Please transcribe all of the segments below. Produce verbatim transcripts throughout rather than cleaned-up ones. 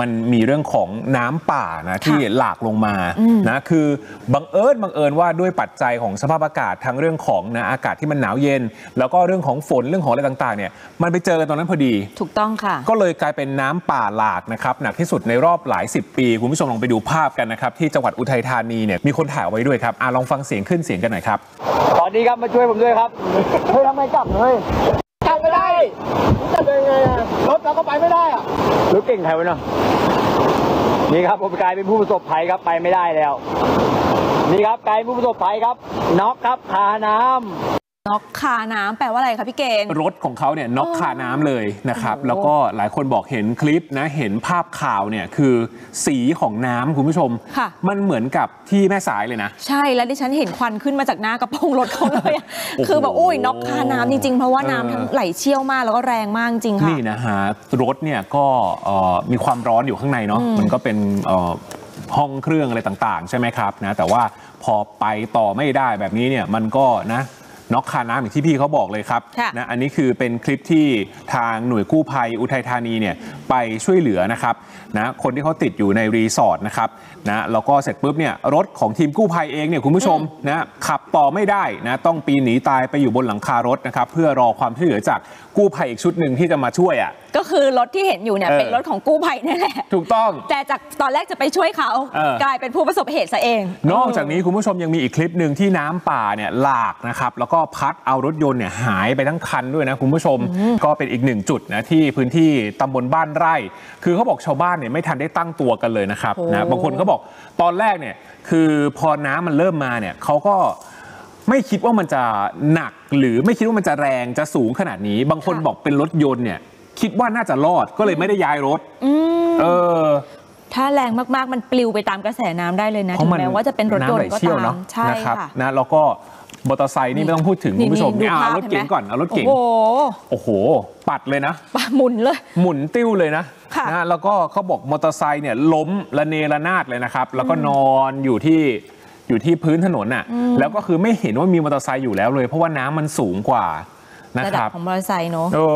มันมีเรื่องของน้ำป่านะที่หลากลงมานะคือบังเอิญบังเอิญว่าด้วยปัจจัยของสภาพอากาศทั้งเรื่องของนะอากาศที่มันหนาวเย็นแล้วก็เรื่องของฝนเรื่องของอะไรต่างๆเนี่ยมันไปเจอกันตอนนั้นพอดีถูกต้องค่ะก็เลยกลายเป็นน้ำป่าหลากนะครับหนักที่สุดในรอบหลายสิบปีคุณผู้ชมลองไปดูภาพกันนะครับที่จังหวัดอุทัยธานีเนี่ยมีคนถ่ายเอาไว้ด้วยครับอ่ะลองฟังเสียงขึ้นเสียงกันหน่อยครับตอนนี้ครับมาช่วยผมด้วยครับเฮ้ยทำไมกลับเฮ้ยกลับไม่ได้จะเป็นไงรถเราก็ไปไม่ได้อะรถเก่งไทยวะเนาะนี่ครับผมกลายเป็นผู้ประสบภัยครับไปไม่ได้แล้วนี่ครับกลายเป็นผู้ประสบภัยครับน็อกครับคาน้ำน็อกคาน้ำแปลว่าอะไรคะพี่เกณฑ์รถของเขาเนี่ยน็อกคาน้ำเลยนะครับแล้วก็หลายคนบอกเห็นคลิปนะเห็นภาพข่าวเนี่ยคือสีของน้ำคุณผู้ชมมันเหมือนกับที่แม่สายเลยนะใช่แล้วดิฉันเห็นควันขึ้นมาจากหน้ากระโปรงรถเขาเลยคือแบบโอ้ยน็อกคาน้ำจริงๆเพราะว่าน้ำทั้งไหลเชี่ยวมากแล้วก็แรงมากจริงค่ะนี่นะฮะรถเนี่ยก็มีความร้อนอยู่ข้างในเนาะมันก็เป็นห้องเครื่องอะไรต่างๆใช่ไหมครับนะแต่ว่าพอไปต่อไม่ได้แบบนี้เนี่ยมันก็นะน็อกคาน้ำอย่างที่พี่เขาบอกเลยครับนะอันนี้คือเป็นคลิปที่ทางหน่วยกู้ภัยอุทัยธานีเนี่ยไปช่วยเหลือนะครับนะคนที่เขาติดอยู่ในรีสอร์ทนะครับนะแล้วก็เสร็จปุ๊บเนี่ยรถของทีมกู้ภัยเองเนี่ยคุณผู้ชมนะขับต่อไม่ได้นะต้องปีนหนีตายไปอยู่บนหลังคารถนะครับเพื่อรอความช่วยเหลือจากกู้ภัยอีกชุดหนึ่งที่จะมาช่วยอ่ะก็คือรถที่เห็นอยู่เนี่ย เ, เป็นรถของกู้ภัยนี่แหละถูกต้องแต่จากตอนแรกจะไปช่วยเขากลายเป็นผู้ประสบเหตุซะเองนอกจากนี้คุณผู้ชมยังมีอีกคลิปหนึ่งที่น้ำป่าเนี่ยหลากนะครับแล้วก็พัดเอารถยนต์เนี่ยหายไปทั้งคันด้วยนะคุณผู้ชมก็เป็นอีกหนึ่งจุดนะที่พื้นที่ตำบลบ้านไร่คือเขาบอกชาวบ้านเนี่ยไม่ทันได้ตั้งตัวกันเลยนะครับนะบางคนเขาบอกตอนแรกเนี่ยคือพอน้ำมันเริ่มมาเนี่ยเขาก็ไม่คิดว่ามันจะหนักหรือไม่คิดว่ามันจะแรงจะสูงขนาดนี้บางคนบอกเป็นรถยนต์เนี่ยคิดว่าน่าจะรอดก็เลยไม่ได้ย้ายรถเออถ้าแรงมากๆมันปลิวไปตามกระแสน้ำได้เลยนะถึงแม้ว่าจะเป็นรถยนต์ก็ตามใช่ค่ะนะแล้วก็มอเตอร์ไซค์นี่ไม่ต้องพูดถึงคุณผู้ชมนี่เอารถเก๋งก่อนเอารถเก๋งโอ้โหปัดเลยนะหมุนเลยหมุนติ้วเลยนะนะแล้วก็เขาบอกมอเตอร์ไซค์เนี่ยล้มระเนระนาดเลยนะครับแล้วก็นอนอยู่ที่อยู่ที่พื้นถนนน่ะแล้วก็คือไม่เห็นว่ามีมอเตอร์ไซค์อยู่แล้วเลยเพราะว่าน้ำมันสูงกว่าระดับของมอเตอร์ไซค์เนอะโอ้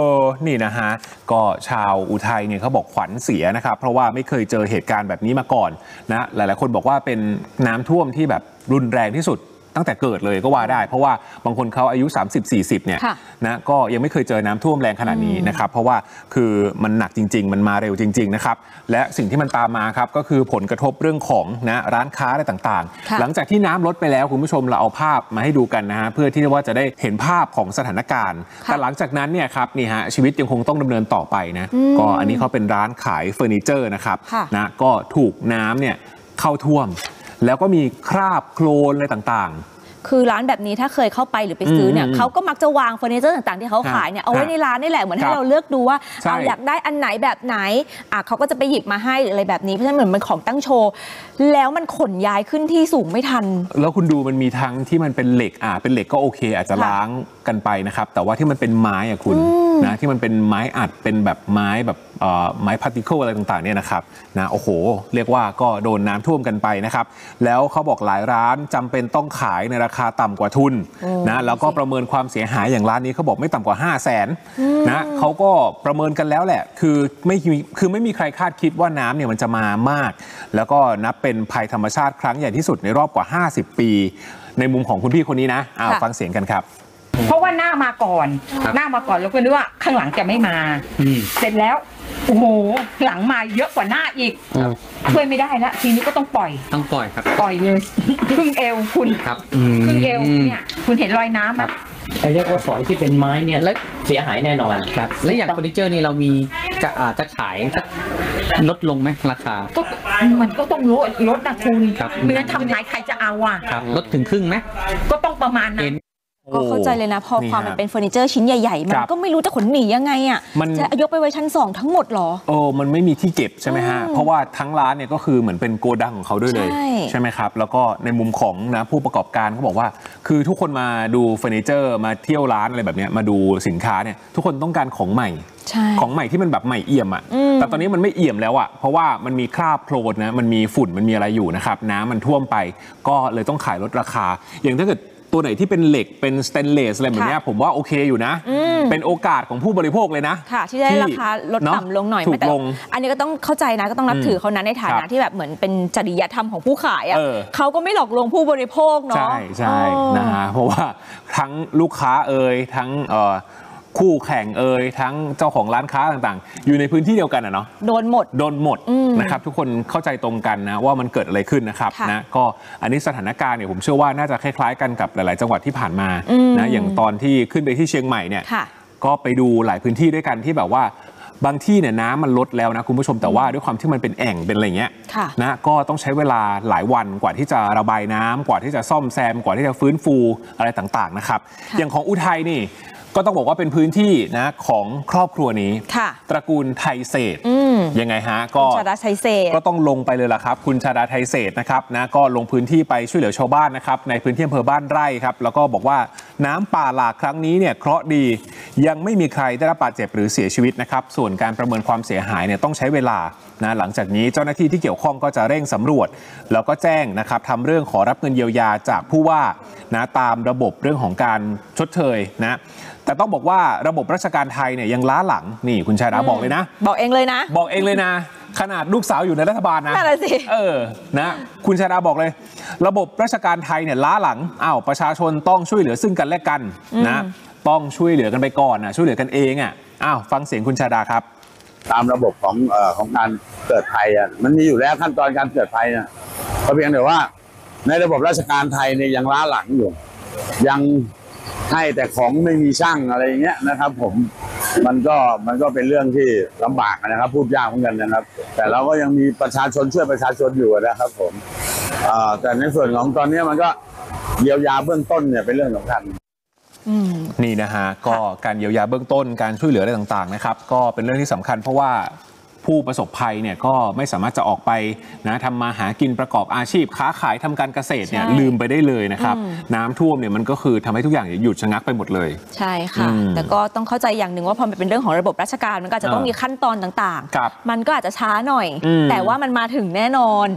นี่นะฮะก็ชาวอุทัยเนี่ยเขาบอกขวัญเสียนะครับเพราะว่าไม่เคยเจอเหตุการณ์แบบนี้มาก่อนนะหลายๆคนบอกว่าเป็นน้ำท่วมที่แบบรุนแรงที่สุดตั้งแต่เกิดเลยก็ว่าได้เพราะว่าบางคนเขาอายุ สามสิบ สี่สิบ เนี่ยนะก็ยังไม่เคยเจอน้ำท่วมแรงขนาดนี้นะครับเพราะว่าคือมันหนักจริงๆมันมาเร็วจริงๆนะครับและสิ่งที่มันตามมาครับก็คือผลกระทบเรื่องของนะร้านค้าอะไรต่างๆหลังจากที่น้ำลดไปแล้วคุณผู้ชมเราเอาภาพมาให้ดูกันนะฮะเพื่อที่ว่าจะได้เห็นภาพของสถานการณ์แต่หลังจากนั้นเนี่ยครับนี่ฮะชีวิตยังคงต้องดำเนินต่อไปนะก็อันนี้เขาเป็นร้านขายเฟอร์นิเจอร์นะครับนะก็ถูกน้ำเนี่ยเข้าท่วมแล้วก็มีคราบโคลนอะไรต่างๆคือร้านแบบนี้ถ้าเคยเข้าไปหรือไปซื้อเนี่ยเขาก็มักจะวางเฟอร์นิเจอร์ต่างๆที่เขาขายเนี่ยเอาไว้ในร้านนี่แหละเหมือนให้เราเลือกดูว่าเราอยากได้อันไหนแบบไหนอ่ะเขาก็จะไปหยิบมาให้หรืออะไรแบบนี้เพราะฉะนั้นเหมือนมันของตั้งโชว์แล้วมันขนย้ายขึ้นที่สูงไม่ทันแล้วคุณดูมันมีทั้งที่มันเป็นเหล็กอ่ะเป็นเหล็กก็โอเคอาจจะล้างกันไปนะครับแต่ว่าที่มันเป็นไม้อ่ะคุณนะที่มันเป็นไม้อัดเป็นแบบไม้แบบไม้พาร์ติเคิลอะไรต่างๆเนี่ยนะครับนะโอ้โหเรียกว่าก็โดนน้ำท่วมกันไปนะครับแล้วเขาบอกหลายร้านจำเป็นต้องขายในราคาต่ำกว่าทุนนะแล้วก็ประเมินความเสียหายอย่างร้านนี้เขาบอกไม่ต่ำกว่า ห้าแสน นะเขาก็ประเมินกันแล้วแหละคือไม่คือไม่มีใครคาดคิดว่าน้ำเนี่ยมันจะมามากแล้วก็นับเป็นภัยธรรมชาติครั้งใหญ่ที่สุดในรอบกว่า ห้าสิบ ปีในมุมของคุณพี่คนนี้นะเอาฟังเสียงกันครับเพราะว่าหน้ามาก่อนหน้ามาก่อนแล้วก็นึกว่าข้างหลังจะไม่มาเสร็จแล้วโอ้โหหลังมาเยอะกว่าหน้าอีกช่วยไม่ได้ละทีนี้ก็ต้องปล่อยต้องปล่อยครับปล่อยเลยครึ่งเอวคุณครับครึ่งเอวเนี่ยคุณเห็นรอยน้ำไหมเรียกว่าฝอยที่เป็นไม้เนี่ยแล้วเสียหายแน่นอนครับและอย่างเฟอร์นิเจอร์นี่เรามีจะจะขายจะลดลงไหมราคาก็มันก็ต้องลดลดนะคุณไม่งั้นทำไงใครจะเอาอ่ะลดถึงครึ่งไหมก็ต้องประมาณนั้นก็เข้าใจเลยนะพอความมันเป็นเฟอร์นิเจอร์ชิ้นใหญ่ๆมันก็ไม่รู้จะขนหนียังไงอ่ะจะยกไปไว้ชั้นสองทั้งหมดหรอโอ้มันไม่มีที่เก็บใช่ไหมฮะเพราะว่าทั้งร้านเนี่ยก็คือเหมือนเป็นโกดังของเขาด้วยเลยใช่ไหมครับแล้วก็ในมุมของนะผู้ประกอบการเขาบอกว่าคือทุกคนมาดูเฟอร์นิเจอร์มาเที่ยวร้านอะไรแบบนี้มาดูสินค้าเนี่ยทุกคนต้องการของใหม่ของใหม่ที่มันแบบใหม่เอี่ยมอ่ะแต่ตอนนี้มันไม่เอี่ยมแล้วอ่ะเพราะว่ามันมีคราบโคลนนะมันมีฝุ่นมันมีอะไรอยู่นะครับน้ำมันท่วมไปก็เลยต้องขายลดราคาอย่างถ้าเกิด ตัวไหนที่เป็นเหล็กเป็นสเตนเลสอะไรแบบนี้ผมว่าโอเคอยู่นะเป็นโอกาสของผู้บริโภคเลยนะค่ะที่ได้ราคาลดต่ำลงหน่อยถูกลงอันนี้ก็ต้องเข้าใจนะก็ต้องนับถือเขานะในฐานะที่แบบเหมือนเป็นจริยธรรมของผู้ขายอ่ะเขาก็ไม่หลอกลวงผู้บริโภคเนาะใช่ใช่นะฮะเพราะว่าทั้งลูกค้าเอ่ยทั้งคู่แข่งเอ่ยทั้งเจ้าของร้านค้าต่างๆอยู่ในพื้นที่เดียวกันอ่ะเนาะโดนหมดโดนหมดนะครับทุกคนเข้าใจตรงกันนะว่ามันเกิดอะไรขึ้นนะครับนะก็อันนี้สถานการณ์เนี่ยผมเชื่อว่าน่าจะคล้ายๆกันกับหลายๆจังหวัดที่ผ่านมานะอย่างตอนที่ขึ้นไปที่เชียงใหม่เนี่ยก็ไปดูหลายพื้นที่ด้วยกันที่แบบว่าบางที่เนี่ยน้ำมันลดแล้วนะคุณผู้ชมแต่ว่าด้วยความที่มันเป็นแอ่งเป็นอะไรเงี้ยนะก็ต้องใช้เวลาหลายวันกว่าที่จะระบายน้ำกว่าที่จะซ่อมแซมกว่าที่จะฟื้นฟูอะไรต่างๆนะครับอย่างของอุทัยนี่ก็ต้องบอกว่าเป็นพื้นที่นะของครอบครัวนี้ตระกูลไทยเศษยังไงฮะก็ชาดาไทยเศษก็ต้องลงไปเลยล่ะครับคุณชาดาไทยเศษนะครับนะก็ลงพื้นที่ไปช่วยเหลือชาวบ้านนะครับในพื้นที่อำเภอบ้านไร่ครับแล้วก็บอกว่าน้ำป่าหลากครั้งนี้เนี่ยเคราะห์ดียังไม่มีใครได้รับบาดเจ็บหรือเสียชีวิตนะครับส่วนการประเมินความเสียหายเนี่ยต้องใช้เวลานะหลังจากนี้เจ้าหน้าที่ที่เกี่ยวข้องก็จะเร่งสำรวจแล้วก็แจ้งนะครับทำเรื่องขอรับเงินเยียวยาจากผู้ว่านะตามระบบเรื่องของการชดเชยนะแต่ต้องบอกว่าระบบราชการไทยเนี่ยยังล้าหลังนี่คุณชาดาบอกเลยนะบอกเองเลยนะบอกเองเลยนะขนาดลูกสาวอยู่ในรัฐบาลนะนั่นแหละสิเออนะคุณชาดาบอกเลยระบบราชการไทยเนี่ยล้าหลังอ้าวประชาชนต้องช่วยเหลือซึ่งกันและกันนะต้องช่วยเหลือกันไปก่อนนะช่วยเหลือกันเองอ่ะอ้าวฟังเสียงคุณชาดาครับตามระบบของเอ่อของการเกิดภัยอ่ะมันมีอยู่แล้วขั้นตอนการเกิดภัยนะก็เพียงแต่ว่าในระบบราชการไทยเนี่ยยังล้าหลังอยู่ยังให้แต่ของไม่มีช่างอะไรอย่างเงี้ยนะครับผมมันก็มันก็เป็นเรื่องที่ลำบากนะครับพูดยากเหมือนกันนะครับแต่เราก็ยังมีประชาชนช่วยประชาชนอยู่นะครับผมแต่ในส่วนของตอนนี้มันก็เยียวยาเบื้องต้นเนี่ยเป็นเรื่องสำคัญนี่นะฮะก็การเยียวยาเบื้องต้นการช่วยเหลืออะไรต่างๆนะครับก็เป็นเรื่องที่สำคัญเพราะว่าผู้ประสบภัยเนี่ยก็ไม่สามารถจะออกไปนะทำมาหากินประกอบอาชีพค้าขายทำการเกษตรเนี่ยลืมไปได้เลยนะครับน้ำท่วมเนี่ยมันก็คือทำให้ทุกอย่างหยุดชะงักไปหมดเลยใช่ค่ะแต่ก็ต้องเข้าใจอย่างหนึ่งว่าพอมันเป็นเรื่องของระบบราชการมันก็จะต้องมีขั้นตอนต่างๆมันก็อาจจะช้าหน่อยแต่ว่ามันมาถึงแน่นอน